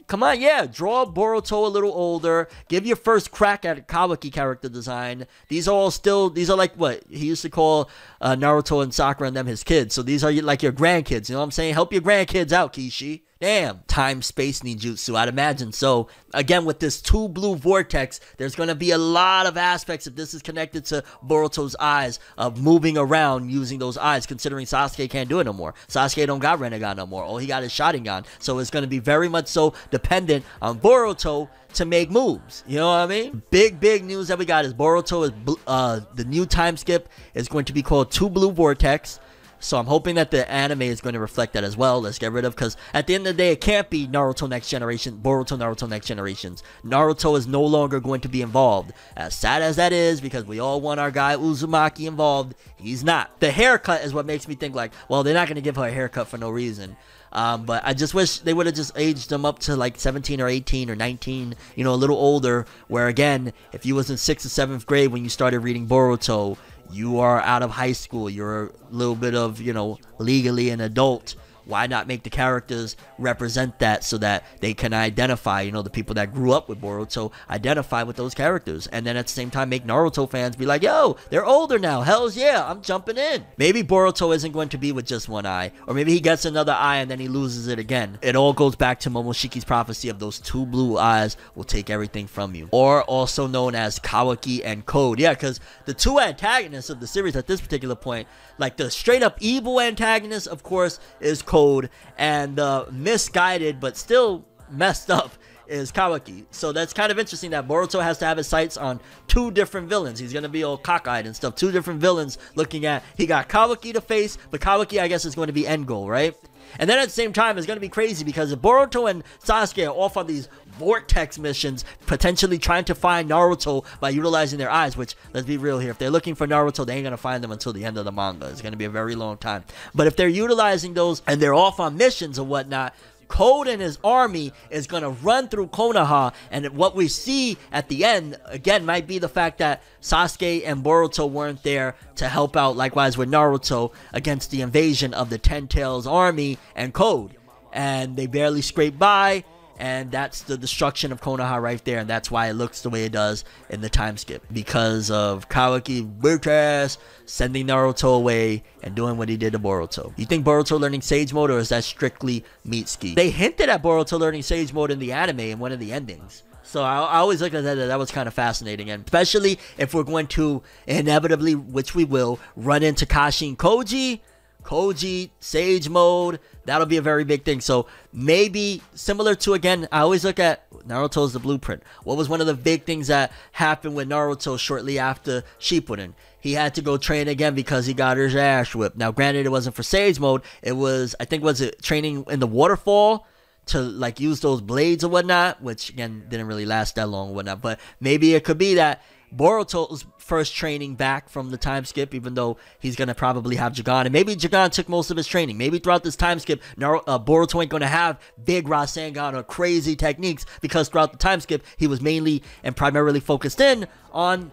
come on, yeah, draw Boruto a little older. Give your first crack at Kawaki character design. These are all still, these are like what he used to call Naruto and Sakura and them his kids. So these are like your grandkids, you know what I'm saying? Help your grandkids out, Kishi. Damn. Time space ninjutsu, I'd imagine. So again, with this 2 Blue Vortex, there's going to be a lot of aspects if this is connected to Boruto's eyes, of moving around using those eyes, considering Sasuke can't do it no more. Sasuke don't got Renegan no more. All he got is Sharingan. So it's going to be very much so dependent on Boruto to make moves. You know what I mean? Big news that we got is Boruto is the new time skip is going to be called 2 Blue Vortex. So I'm hoping that the anime is going to reflect that as well. Let's get rid of, because at the end of the day, it can't be Naruto Next Generation, Boruto Naruto Next Generations. Naruto is no longer going to be involved. As sad as that is, because we all want our guy Uzumaki involved, he's not. The haircut is what makes me think like, well, they're not going to give her a haircut for no reason. But I just wish they would have just aged them up to like 17 or 18 or 19, you know, a little older. Where again, if you was in 6th or 7th grade when you started reading Boruto, you are out of high school, you're a little bit of, you know, legally an adult. Why not make the characters represent that so that they can identify, you know, the people that grew up with Boruto identify with those characters, and then at the same time make Naruto fans be like, yo, they're older now, hells yeah, I'm jumping in. Maybe Boruto isn't going to be with just one eye, or maybe he gets another eye and then he loses it again. It all goes back to Momoshiki's prophecy of those 2 blue eyes will take everything from you, or also known as Kawaki and Code. Yeah, because the 2 antagonists of the series at this particular point, like the straight up evil antagonist, of course, is Code, and misguided but still messed up is Kawaki. So that's kind of interesting that Boruto has to have his sights on 2 different villains. He's gonna be all cockeyed and stuff. 2 different villains looking at, he got Kawaki to face, but Kawaki, I guess, is going to be end goal, right? And then at the same time, it's going to be crazy because if Boruto and Sasuke are off on these vortex missions, potentially trying to find Naruto by utilizing their eyes, which, let's be real here, if they're looking for Naruto, they ain't going to find them until the end of the manga. It's going to be a very long time. But if they're utilizing those and they're off on missions and whatnot, Code and his army is going to run through Konoha, and what we see at the end, again, might be the fact that Sasuke and Boruto weren't there to help out, likewise with Naruto, against the invasion of the Ten Tails army and Code, and they barely scraped by, and that's the destruction of Konoha right there, and that's why it looks the way it does in the time skip, because of Kawaki Burtas sending Naruto away and doing what he did to Boruto. You think Boruto learning Sage Mode, or is that strictly Mitsuki? They hinted at Boruto learning Sage Mode in the anime in one of the endings. So I always looked at that, that was kind of fascinating, and especially if we're going to inevitably, which we will, run into Kashin Koji, Sage Mode, that'll be a very big thing. So maybe similar to, again, I always look at Naruto's The Blueprint. What was one of the big things that happened with Naruto shortly after Shippuden? He had to go train again because he got his ass whipped. Now, granted, it wasn't for Sage Mode. It was, I think, was it training in the waterfall to like use those blades or whatnot, which again didn't really last that long or whatnot. But maybe it could be that Boruto's first training back from the time skip, even though he's going to probably have Jōgan. And maybe Jōgan took most of his training. Maybe throughout this time skip, Boruto ain't going to have big Rasengan or crazy techniques, because throughout the time skip, he was mainly and primarily focused in on,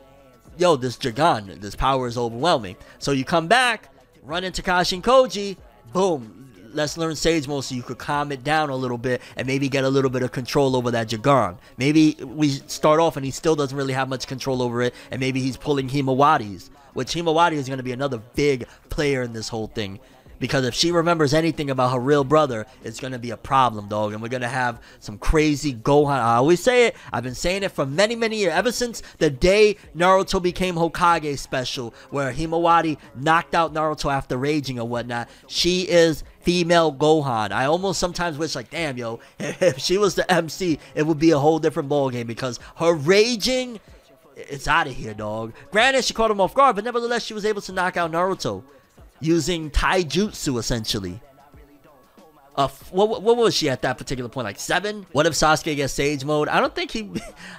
yo, this Jōgan, this power is overwhelming. So you come back, run into Kashin Koji, boom. Let's learn Sage Mode so you could calm it down a little bit and maybe get a little bit of control over that Jōgan. Maybe we start off and he still doesn't really have much control over it, and maybe he's pulling Himawari's, which Himawari is going to be another big player in this whole thing, because if she remembers anything about her real brother, it's going to be a problem, dog. And we're going to have some crazy Gohan. I always say it. I've been saying it for many, many years. Ever since the day Naruto became Hokage special, where Himawari knocked out Naruto after raging or whatnot. She is female Gohan. I almost sometimes wish, like, damn, yo, if she was the MC, it would be a whole different ballgame, because her raging, it's out of here, dog. Granted, she caught him off guard, but nevertheless, she was able to knock out Naruto using taijutsu, essentially. What was she at that particular point, like 7? What if Sasuke gets Sage Mode? I don't think he,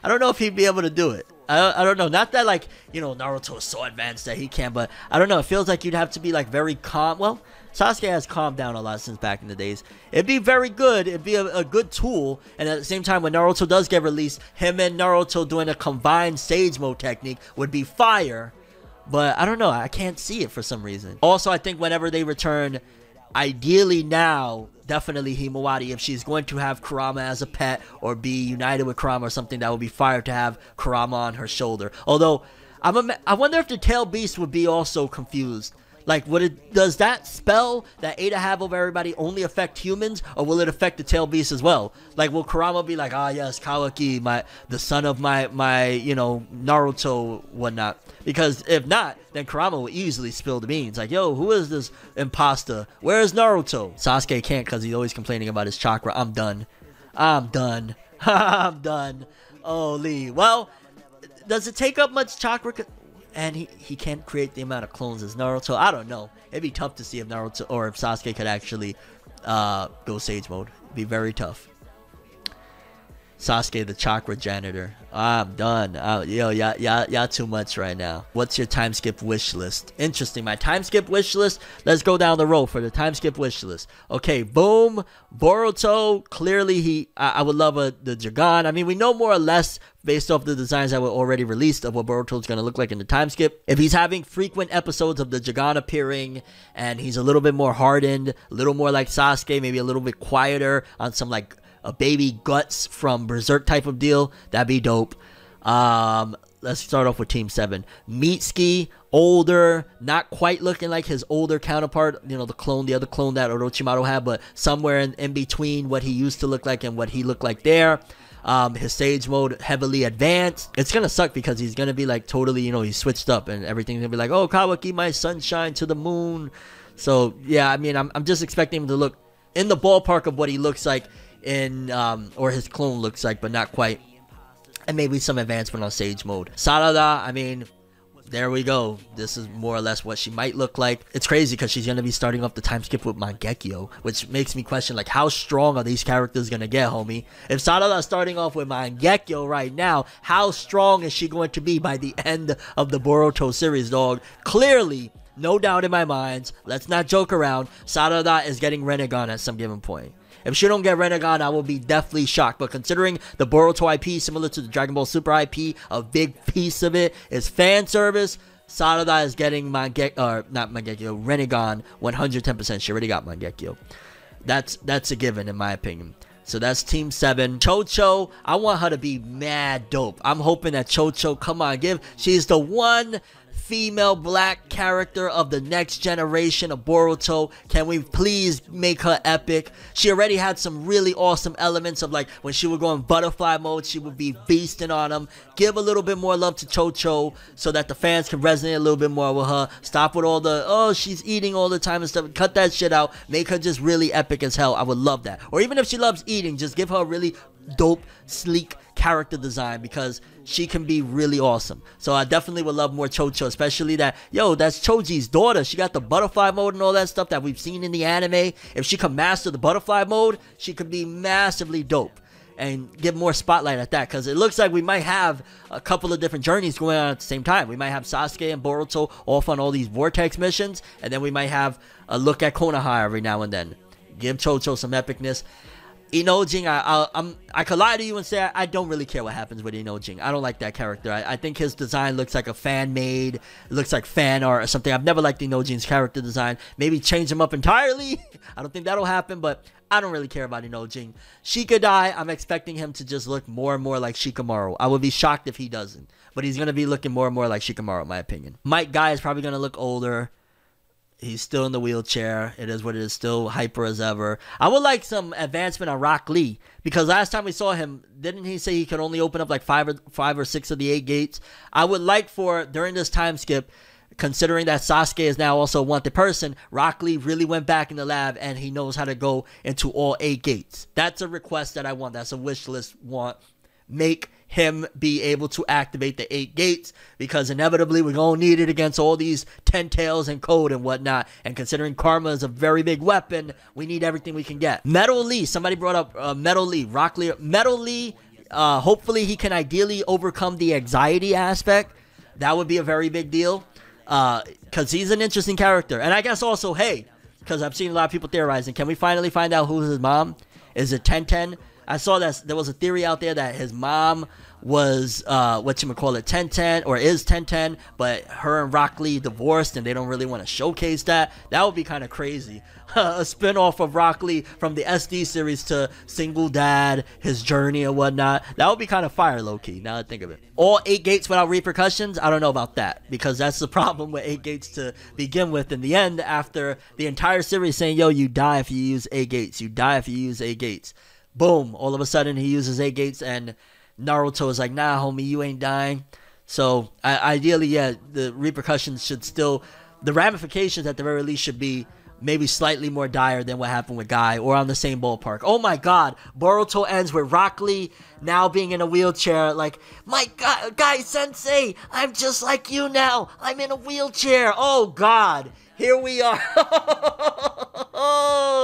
I don't know if he'd be able to do it. I don't know. Not that, like, you know, Naruto is so advanced that he can, but I don't know. It feels like you'd have to be like very calm. Well, Sasuke has calmed down a lot since back in the days. It'd be very good. It'd be a good tool. And at the same time, when Naruto does get released, him and Naruto doing a combined Sage Mode technique would be fire. But I don't know. I can't see it for some reason. Also, I think whenever they return, ideally now, definitely Himawari, if she's going to have Kurama as a pet or be united with Kurama or something, that would be fire to have Kurama on her shoulder. Although, I wonder if the tail beast would be also confused. Like, does that spell that Ada have over everybody only affect humans, or will it affect the tail beast as well? Like, will Kurama be like, ah, yes, Kawaki, the son of my, you know, Naruto, whatnot? Because if not, then Kurama will easily spill the beans. Like, yo, who is this imposter? Where is Naruto? Sasuke can't, because he's always complaining about his chakra. I'm done. I'm done. I'm done. Oh, Lee. Well, does it take up much chakra? And he can't create the amount of clones as Naruto. I don't know. It'd be tough to see if Naruto or if Sasuke could actually go Sage Mode. It'd be very tough. Sasuke, the chakra janitor. I'm done. Yo, y'all too much right now. What's your time skip wish list? Interesting. My time skip wish list. Let's go down the road for the time skip wish list. Okay, boom. Boruto. Clearly, I would love the Jōgan. I mean, we know more or less based off the designs that were already released of what Boruto's going to look like in the time skip. If he's having frequent episodes of the Jōgan appearing and he's a little bit more hardened, a little more like Sasuke, maybe a little bit quieter on some like a baby guts from Berserk type of deal, that'd be dope. Let's start off with Team 7. Mitsuki, older, not quite looking like his older counterpart, you know, the other clone that Orochimaru had, but somewhere in between what he used to look like and what he looked like there. His Sage Mode heavily advanced. It's gonna suck because he's gonna be like totally, you know, he's switched up and everything's gonna be like, oh, Kawaki, my sunshine to the moon. So yeah, I mean, I'm just expecting him to look in the ballpark of what he looks like in or his clone looks like, but not quite, and maybe some advancement on Sage Mode. Sarada, I mean, there we go. This is more or less what she might look like. It's crazy because she's going to be starting off the time skip with Mangekyo, which makes me question, like, how strong are these characters going to get, homie? If Sarada's starting off with Mangekyo right now, how strong is she going to be by the end of the Boruto series, dog? Clearly, no doubt in my mind, let's not joke around, Sarada is getting Renegon at some given point. If she don't get Renegon, I will be deathly shocked. But considering the Boruto IP, similar to the Dragon Ball Super IP, a big piece of it is fan service. Sarada is getting Renegon 110%. She already got Mangekyo. That's a given in my opinion. So that's Team 7. Chocho, I want her to be mad dope. I'm hoping that Chocho, come on, she's the one female black character of the next generation of Boruto. Can we please make her epic? She already had some really awesome elements of like when she would go in butterfly mode, she would be beasting on them. Give a little bit more love to Chocho so that the fans can resonate a little bit more with her. Stop with all the, oh, she's eating all the time and stuff. Cut that shit out. Make her just really epic as hell. I would love that. Or even if she loves eating, just give her a really dope, sleek character design because she can be really awesome. So I definitely would love more Chocho, especially that, yo, that's Choji's daughter. She got the butterfly mode and all that stuff that we've seen in the anime. If she can master the butterfly mode, she could be massively dope and give more spotlight at that, because it looks like we might have a couple of different journeys going on at the same time. We might have Sasuke and Boruto off on all these vortex missions, and then we might have a look at Konoha every now and then. Give Chocho some epicness. Inojin, I could lie to you and say I don't really care what happens with Inojin. I don't like that character. I think his design looks like a fan-made, looks like fan art or something. I've never liked Inojin's character design. Maybe change him up entirely. I don't think that'll happen, but I don't really care about Inojin. Shikadai, I'm expecting him to just look more and more like Shikamaru. I would be shocked if he doesn't, but he's going to be looking more and more like Shikamaru, in my opinion. Mike Guy is probably going to look older. He's still in the wheelchair. It is what it is. Still hyper as ever. I would like some advancement on Rock Lee, because last time we saw him, didn't he say he could only open up like five or six of the 8 gates? I would like for, during this time skip, considering that Sasuke is now also a wanted person, Rock Lee really went back in the lab and he knows how to go into all 8 gates. That's a request that I want. That's a wish list want. Make him be able to activate the 8 gates, because inevitably we're going to need it against all these Tentails and Code and whatnot. And considering Karma is a very big weapon, we need everything we can get. Metal Lee, somebody brought up Metal Lee, Rock Lee. Metal Lee, hopefully he can ideally overcome the anxiety aspect. That would be a very big deal, because he's an interesting character. And I guess also, hey, because I've seen a lot of people theorizing, can we finally find out who's his mom? Is it Tenten? I saw that there was a theory out there that his mom was, Tenten, or is Tenten, but her and Rock Lee divorced and they don't really want to showcase that. That would be kind of crazy. A spinoff of Rock Lee from the SD series to Single Dad, his journey and whatnot. That would be kind of fire, low-key, now that I think of it. All 8 gates without repercussions? I don't know about that, because that's the problem with 8 gates to begin with. In the end, after the entire series saying, yo, you die if you use 8 gates. You die if you use 8 gates. Boom, all of a sudden he uses 8 gates and Naruto is like, nah, homie, you ain't dying. So ideally, yeah, the repercussions should still, the ramifications at the very least should be maybe slightly more dire than what happened with Guy, or on the same ballpark. Oh my god, Boruto ends with Rock Lee now being in a wheelchair, like, my god, Guy sensei, I'm just like you now, I'm in a wheelchair. Oh god, here we are.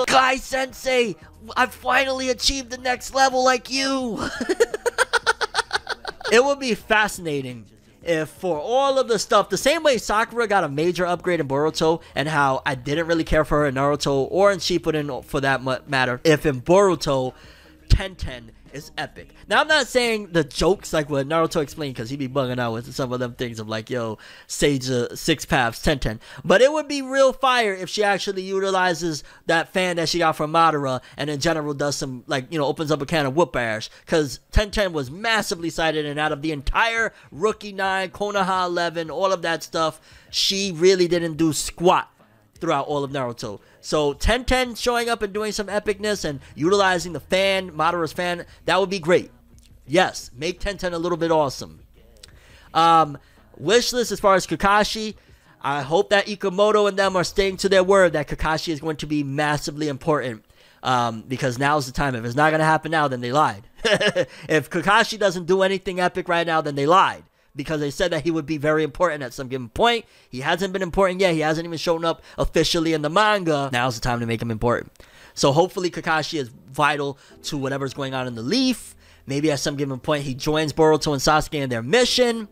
Guy sensei, I've finally achieved the next level like you. It would be fascinating if, for all of the stuff, the same way Sakura got a major upgrade in Boruto, and how I didn't really care for her in Naruto or in Shippuden for that matter, if in Boruto, Tenten is epic. Now, I'm not saying the jokes like what Naruto explained, because he'd be bugging out with some of them things of like, yo, Sage Six Paths, Tenten. But it would be real fire if she actually utilizes that fan that she got from Madara, and in general does some, like, you know, opens up a can of whoop ash, because Tenten was massively cited, and out of the entire Rookie 9, Konoha 11, all of that stuff, she really didn't do squat throughout all of Naruto. So Tenten showing up and doing some epicness and utilizing the fan, Madara's fan, that would be great. Yes, make Tenten a little bit awesome. Wishlist as far as Kakashi, I hope that Ikumoto and them are staying to their word that Kakashi is going to be massively important, because now's the time. If it's not going to happen now, then they lied. If Kakashi doesn't do anything epic right now, then they lied, because they said that he would be very important at some given point. He hasn't been important yet. He hasn't even shown up officially in the manga. Now's the time to make him important. So hopefully Kakashi is vital to whatever's going on in the Leaf. Maybe at some given point he joins Boruto and Sasuke in their mission.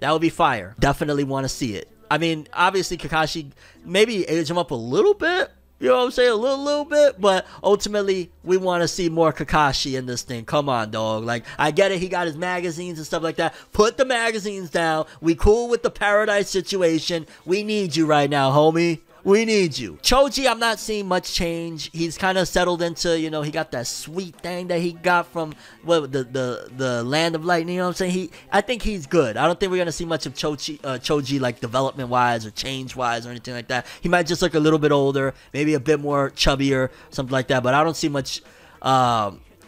That would be fire. Definitely want to see it. I mean, obviously Kakashi, maybe age him up a little bit. You know what I'm saying? A little bit. But ultimately, we want to see more Kakashi in this thing. Come on, dog. Like, I get it. He got his magazines and stuff like that. Put the magazines down. We cool with the paradise situation. We need you right now, homie. We need you. Choji, I'm not seeing much change. He's kind of settled into, you know, he got that sweet thing that he got from what the Land of Lightning. You know what I'm saying? I think he's good. I don't think we're gonna see much of Choji like development wise or change wise or anything like that. He might just look a little bit older, maybe a bit more chubbier, something like that. But I don't see much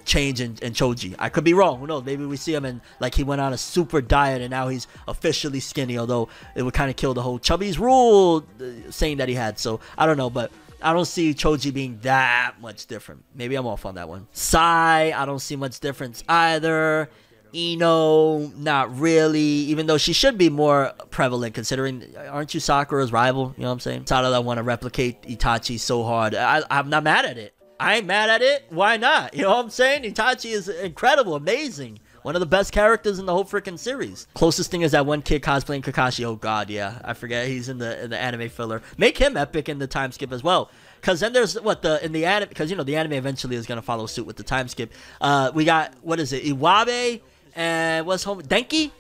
change in Choji. I could be wrong. Who knows? Maybe we see him and like he went on a super diet and now he's officially skinny, although it would kind of kill the whole chubby's rule saying that he had. So I don't know, but I don't see Choji being that much different. Maybe I'm off on that one. Sai, I don't see much difference either. Ino, not really, even though she should be more prevalent considering, aren't you Sakura's rival? You know what I'm saying? Sarada want to replicate Itachi so hard. I'm not mad at it. I ain't mad at it. Why not? You know what I'm saying? Itachi is incredible, amazing. One of the best characters in the whole freaking series. Closest thing is that one kid cosplaying Kakashi. Oh god, yeah. I forget he's in the anime filler. Make him epic in the time skip as well. Cause then there's what in the anime, because you know the anime eventually is gonna follow suit with the time skip. We got, what is it? Iwabe and what's home? Denki?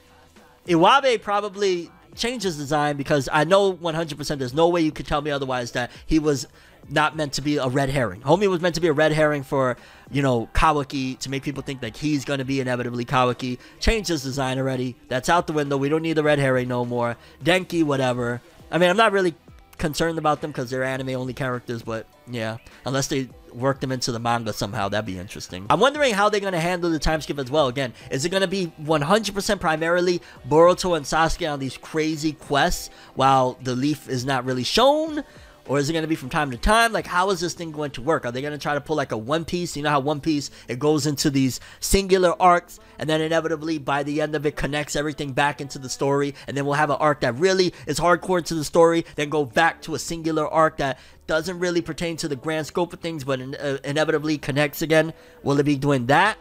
Iwabe probably changed his design because I know 100% there's no way you could tell me otherwise that he was not meant to be a red herring. Homie was meant to be a red herring for, you know, Kawaki, to make people think that he's going to be inevitably Kawaki. Changed his design already. That's out the window. We don't need the red herring no more. Denki, whatever. I mean, I'm not really concerned about them because they're anime-only characters, but yeah. Unless they work them into the manga somehow, that'd be interesting. I'm wondering how they're going to handle the time skip as well. Again, is it going to be 100% primarily Boruto and Sasuke on these crazy quests while the leaf is not really shown? Or is it going to be from time to time? Like, how is this thing going to work? Are they going to try to pull like a One Piece? You know how One Piece, it goes into these singular arcs and then inevitably by the end of it connects everything back into the story, and then we'll have an arc that really is hardcore to the story, then go back to a singular arc that doesn't really pertain to the grand scope of things but inevitably connects again. Will it be doing that?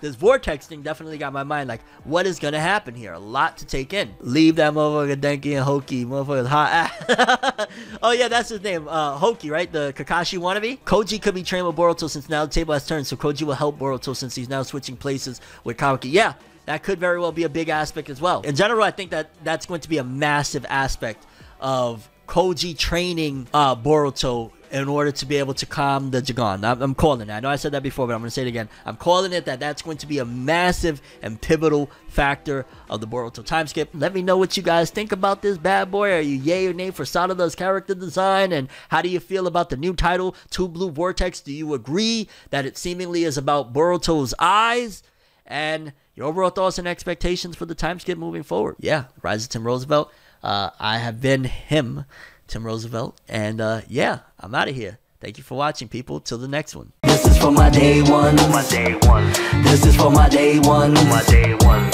This vortex thing definitely got my mind like, what is gonna happen here? A lot to take in. Leave that motherfucker Denki and Hoki. Motherfucker's hot. Oh yeah, that's his name. Hoki, right? The Kakashi wannabe. Koji could be trained with Boruto since now the table has turned, so Koji will help Boruto since he's now switching places with Kawaki. Yeah, that could very well be a big aspect as well. In general, I think that that's going to be a massive aspect of Koji training Boruto in order to be able to calm the Jōgan. I'm calling it. I know I said that before, but I'm going to say it again. I'm calling it that that's going to be a massive and pivotal factor of the Boruto time skip. Let me know what you guys think about this bad boy. Are you yay or nay for Sarada's character design? And how do you feel about the new title, 2 Blue Vortex? Do you agree that it seemingly is about Boruto's eyes? And your overall thoughts and expectations for the time skip moving forward? Yeah, Rise of Tim Roosevelt. I have been him, Tim Roosevelt, and yeah, I'm out of here. Thank you for watching, people. Till the next one. This is for my day one. My day one. This is for my day one. My day one.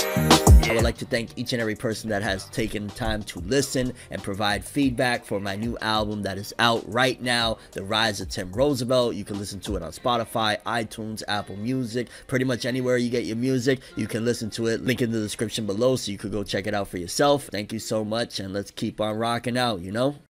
Yeah. I would like to thank each and every person that has taken time to listen and provide feedback for my new album that is out right now, The Rise of Tim Roosevelt. You can listen to it on Spotify, iTunes, Apple Music, pretty much anywhere you get your music. You can listen to it. Link in the description below so you could go check it out for yourself. Thank you so much, and let's keep on rocking out, you know?